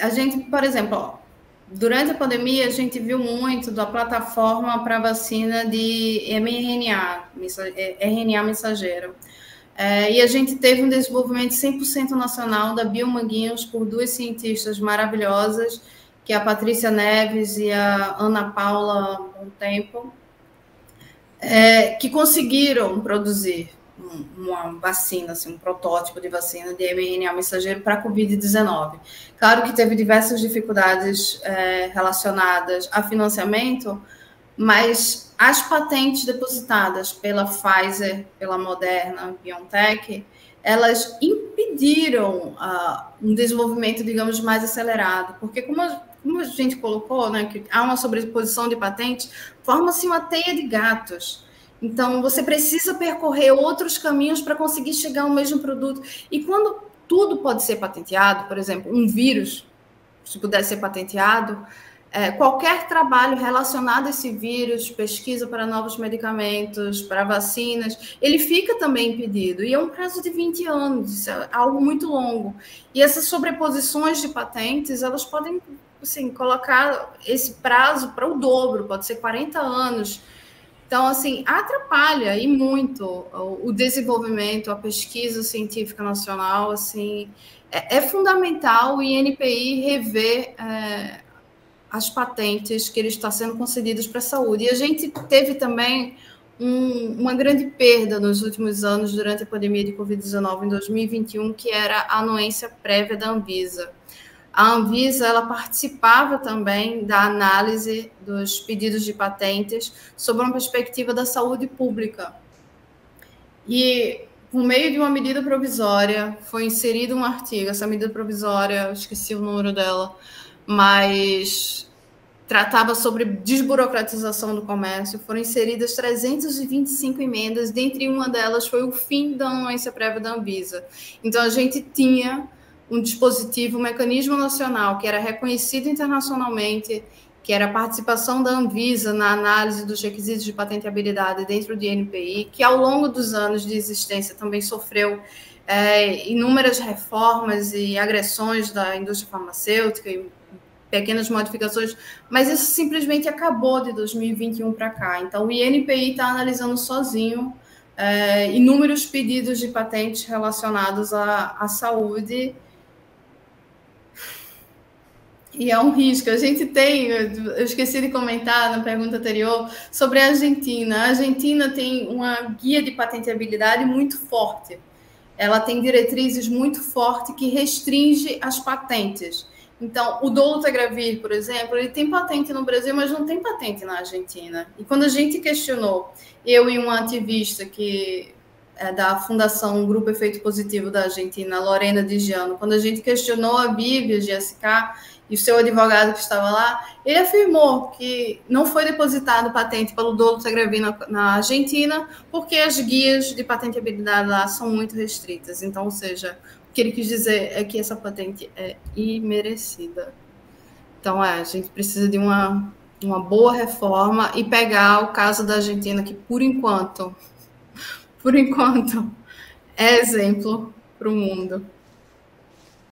a gente, por exemplo, ó, durante a pandemia, a gente viu muito da plataforma para vacina de mRNA, RNA mensageiro. E a gente teve um desenvolvimento 100% nacional da Biomanguinhos por duas cientistas maravilhosas, que é a Patrícia Neves e a Ana Paula, há um tempo, que conseguiram produzir uma vacina, assim, um protótipo de vacina de mRNA mensageiro para a Covid-19. Claro que teve diversas dificuldades relacionadas a financiamento, mas as patentes depositadas pela Pfizer, pela Moderna, BioNTech, elas impediram um desenvolvimento, digamos, mais acelerado, porque como a gente colocou, né, que há uma sobreposição de patentes, forma-se uma teia de gatos. Então, você precisa percorrer outros caminhos para conseguir chegar ao mesmo produto. E quando tudo pode ser patenteado, por exemplo, um vírus, se puder ser patenteado, qualquer trabalho relacionado a esse vírus, pesquisa para novos medicamentos, para vacinas, ele fica também impedido. E é um prazo de 20 anos, é algo muito longo. E essas sobreposições de patentes, elas podem, assim, colocar esse prazo para o dobro, pode ser 40 anos. Então, assim, atrapalha e muito o desenvolvimento, a pesquisa científica nacional, assim, é fundamental o INPI rever as patentes que ele está sendo concedidas para a saúde. E a gente teve também uma grande perda nos últimos anos, durante a pandemia de Covid-19, em 2021, que era a anuência prévia da Anvisa. A Anvisa, ela participava também da análise dos pedidos de patentes sobre uma perspectiva da saúde pública. E, por meio de uma medida provisória, foi inserido um artigo. Essa medida provisória, eu esqueci o número dela, mas tratava sobre desburocratização do comércio. Foram inseridas 325 emendas, dentre uma delas foi o fim da anuência prévia da Anvisa. Então, a gente tinha um dispositivo, um mecanismo nacional que era reconhecido internacionalmente, que era a participação da Anvisa na análise dos requisitos de patenteabilidade dentro do INPI, que ao longo dos anos de existência também sofreu inúmeras reformas e agressões da indústria farmacêutica e pequenas modificações, mas isso simplesmente acabou de 2021 para cá. Então, o INPI está analisando sozinho inúmeros pedidos de patentes relacionados à saúde. E é um risco. A gente tem, eu esqueci de comentar na pergunta anterior, sobre a Argentina. A Argentina tem uma guia de patenteabilidade muito forte. Ela tem diretrizes muito fortes que restringe as patentes. Então, o Dolutegravir, por exemplo, ele tem patente no Brasil, mas não tem patente na Argentina. E quando a gente questionou, eu e uma ativista que é da Fundação um Grupo Efeito Positivo da Argentina, Lorena Digiano, quando a gente questionou a Bíblia, a GSK, e o seu advogado que estava lá, ele afirmou que não foi depositado patente pelo Dolutegravir na Argentina, porque as guias de patenteabilidade lá são muito restritas. Então, ou seja, o que ele quis dizer é que essa patente é imerecida. Então, a gente precisa de uma boa reforma e pegar o caso da Argentina, que por enquanto, é exemplo para o mundo.